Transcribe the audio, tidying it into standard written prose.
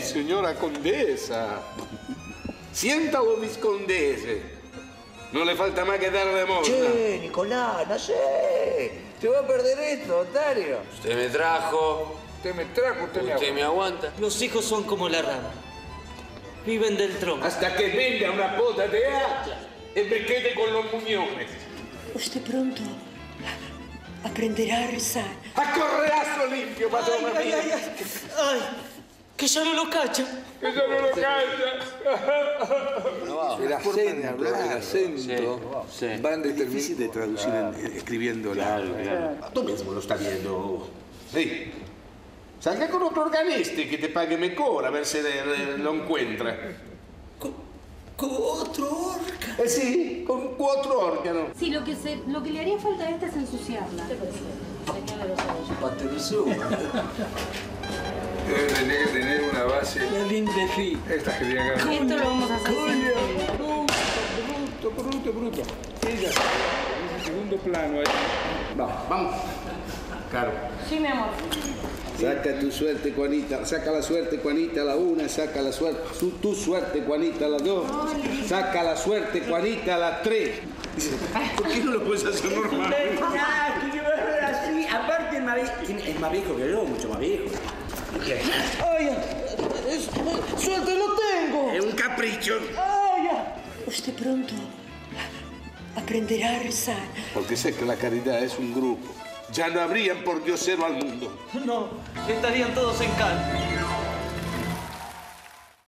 Señora condesa. Siéntalo, viscondese. No le falta más que dar de moda. Che, Nicolás, no sé. Te va a perder esto, Otario. Usted me trajo. Usted me aguanta. Los hijos son como la rama. Viven del tronco. Hasta que venga una pota de hacha y me quede con los muñones. Usted pronto aprenderá a rezar. ¡A correazo limpio, patrona mía! ¡Ay! ¡Que ya no lo cacha! ¡Que ya no lo cacha! No, el acento, van difícil de traducir escribiendo la... Tú mismo lo estás viendo. Sí. Salga con otro organista que te pague mejor, a ver si lo encuentra. ¿Con otro órgano? Sí, con cuatro órganos. Sí, lo que le haría falta a esta es ensuciarla. Tiene que tener una base. Esta que viene acá. Esto lo vamos a hacer. Bruto. Ella. En segundo plano ahí. Vamos. Caro. Sí, mi amor. Saca tu suerte, Juanita. Saca la suerte, Juanita, a la una. Saca la suerte. Tu suerte, Juanita, a la dos. Saca la suerte, Juanita, a la tres. ¿Por qué no lo puedes hacer normal? Aparte, es más viejo que yo, mucho más viejo. ¡Ay! ¡Suerte, lo tengo! Es un capricho. ¡Ay! Usted pronto aprenderá a rezar. Porque sé que la caridad es un grupo. Ya no habrían por diosero al mundo. No, estarían todos en calma.